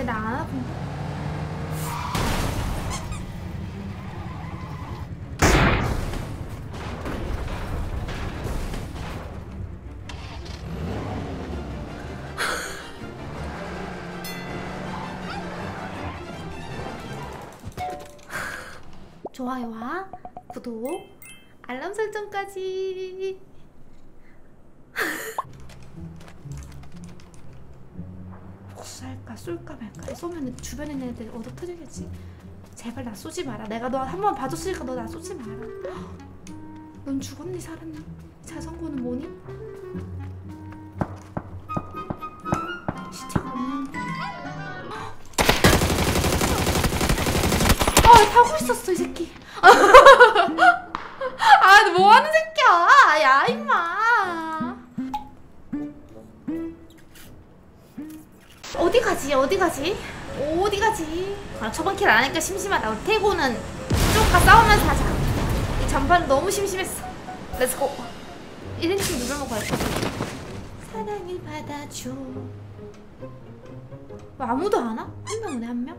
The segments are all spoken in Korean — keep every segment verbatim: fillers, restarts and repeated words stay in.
cái đá. 좋아요와 구독, 알람 설정까지. 구할까 쏠까 말까. 쏘면 주변에 있는 애들 얻어 터지겠지. 제발 나 쏘지 마라. 내가 너 한번 봐줬으니까 너 나 쏘지 마라. 넌 죽었니 살았니? 자전거는 뭐니? 시체가 없는데. 아, 타고 있었어 이 새끼. 아, 뭐하는 새끼야. 야 임마, 어디 가지? 어디 가지? 어디 가지? 아, 저번 킬 안 하니까 심심하다. 우리 태고는 쭉 다 싸우면서 하자. 이 전판은 너무 심심했어. 렛츠고. 일 인칭 누굴 먹어야 돼? 사랑을 받아줘. 왜 아무도 안 와? 한 명 오네. 한 명?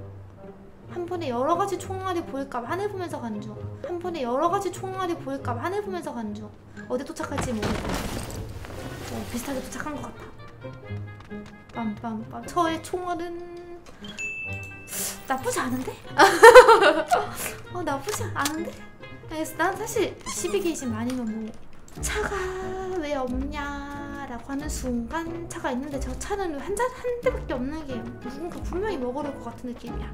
한 번에 여러 가지 총알이 보일까봐 하늘 보면서 가는 중. 한 번에 여러 가지 총알이 보일까봐 하늘 보면서 가는 중. 어디 도착할지 모르겠다. 어, 비슷하게 도착한 것 같아. 빰빰빰. 저의 총알은 나쁘지 않은데? 어, 나쁘지 않은데? 그래서 난 사실 십이 게이지만 아니면 뭐 차가 왜 없냐라고 하는 순간 차가 있는데 저 차는 한, 잔, 한 대밖에 없는 게요. 누군가 분명히 먹으러 올 것 같은 느낌이야.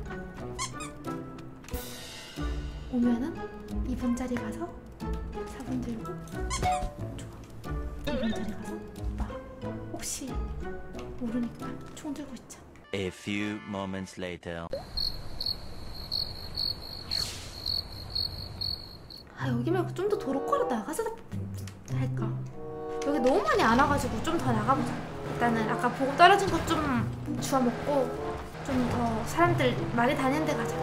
오면은 이 번 자리 가서 사 번 들고. 좋아. 이 번 자리 가서 막 혹시 모르니까 총 들고 있자. A few moments later. 아, 여기 말고 좀 더 도로코로 나가서 할까? 여기 너무 많이 안 와가지고 좀 더 나가보자. 일단은 아까 보고 떨어진 것 좀 주워 먹고 좀 더 사람들 많이 다니는 데 가자.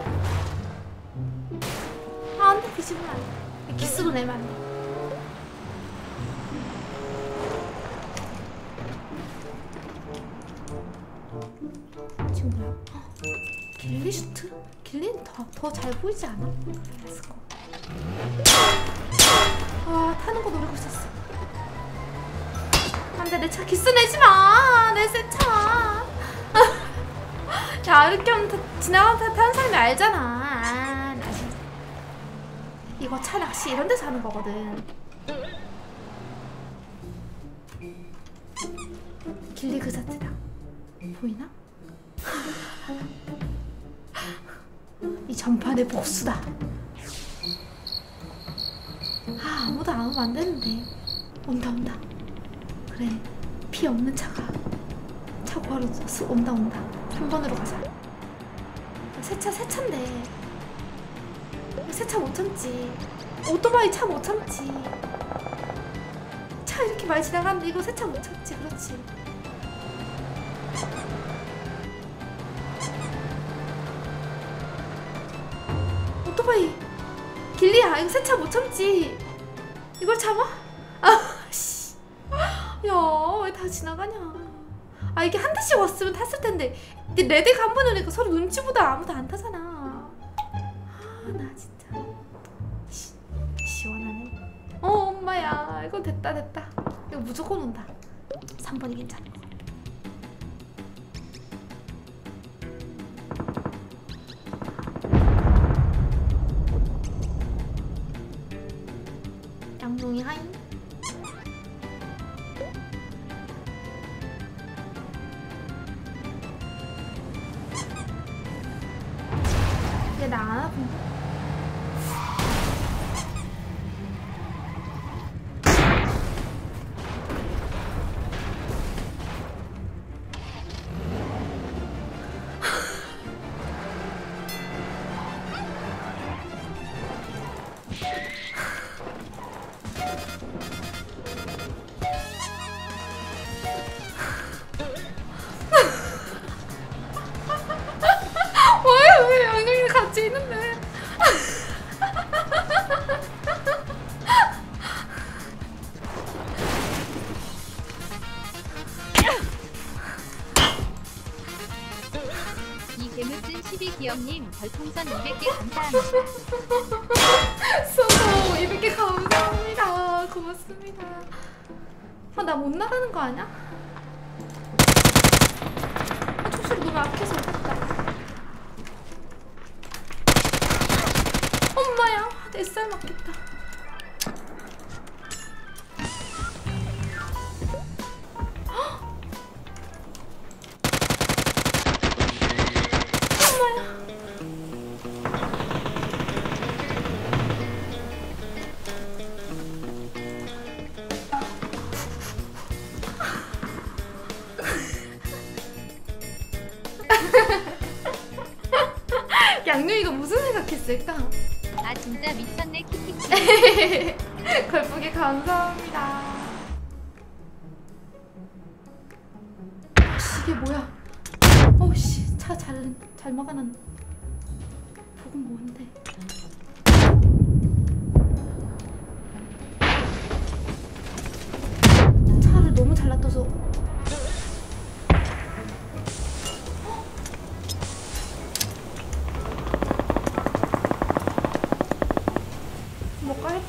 아, 안 돼. 뒤집으면 안 돼. 기스도 내면 안 돼. 지금 뭐야? 어? 길리슈트? 길린 더, 더 잘 보이지 않아? 알았어. 아, 타는 거 노리고 있었어. 안 돼, 내 차 기스 내지 마! 내 새 차! 야, 이렇게 하면 지나가면 타는 사람이 알잖아. 아, 나 진짜. 이거 차 낚시 이런 데서 하는 거거든. 길리 그 자체다. 보이나? 이 전판의 복수다. 아, 아무도 안 오면 안 되는데. 온다 온다. 그래, 피 없는 차가 차 구하러 온다 온다. 삼 번으로 가자. 새 차, 새 차인데. 새 차 못 참지. 오토바이 차 못 참지. 차 이렇게 많이 지나가는데 이거 새 차 못 참지. 그렇지. 오토바이. 길리야, 이거 새 차 못 참지. 이걸 참아? 아씨. 야, 왜 다 지나가냐. 아, 이게 한 대씩 왔으면 탔을 텐데. 근데 레드가 한 번 오니까 서로 눈치보다 아무도 안 타잖아. 아, 나 진짜. 시, 시원하네. 어, 엄마야. 이거 됐다, 됐다. 이거 무조건 온다. 삼 번이 괜찮아. 양동이 하인? 이게 나? 개무슨 십이 기억님 별풍선 이백 개 감사합니다. 수고 이백 개 감사합니다. 고맙습니다. 아, 나 못 나가는 거 아냐? 아, 총소리 너무 앞에서 오겠다. 엄마야, 내 쌀 맞겠다. 양룡이가 무슨 생각했을까? 아 진짜 미쳤네 키키키. 걸프기 감사합니다. 이게 뭐야? 어우씨 차 잘 잘 막아놨네. 복은 뭔데? 차를 너무 잘 놔둬서.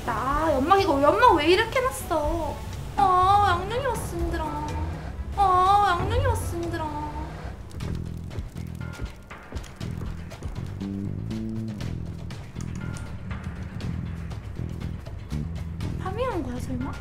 아, 연막 이거 연막 왜 이렇게 났어? 아, 양릉이 왔어 힘들어. 아, 양릉이 왔어 힘들어. 파밍한 거야 설마?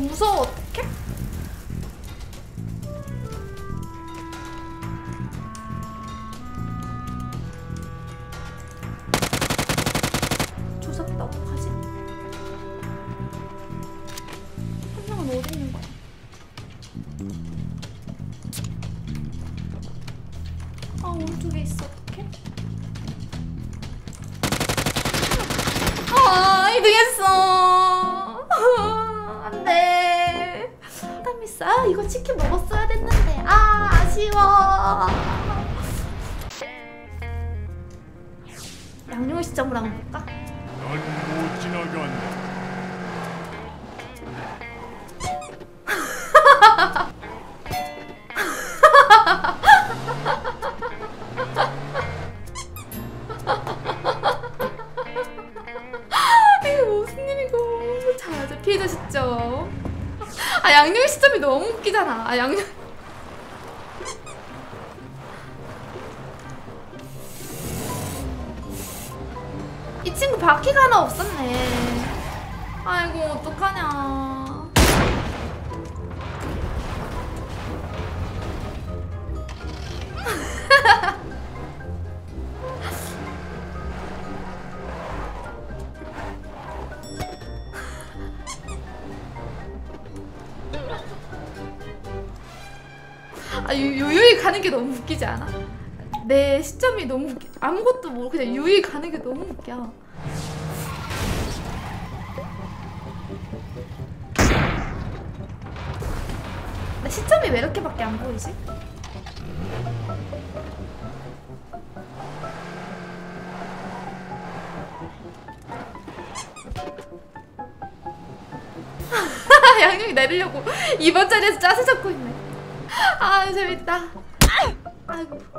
무서워, 어떡해? 조졌다, 어떡하지? 한 명은 어디 있는 거야? 아, 오른쪽에 있어, 어떡해? 아, 이등했어. 안돼. 땀있어. 아, 이거 치킨 먹었어야 됐는데. 아, 아쉬워. 양념을 시점으로 한번 볼까? 넌 못 지나간다. 피해자셨죠? 아, 양념의 시점이 너무 웃기잖아. 아, 양념. 이 친구 바퀴가 하나 없었네. 아이고, 어떡하냐. 아, 유유히 가는 게 너무 웃기지 않아? 내 시점이 너무 웃기... 아무것도 모르고 그냥 유유히 가는 게 너무 웃겨. 나 시점이 왜 이렇게밖에 안 보이지? 양념이 내리려고 이번 자리에서 짜세 잡고 있네. 아, 재밌다. 아이고.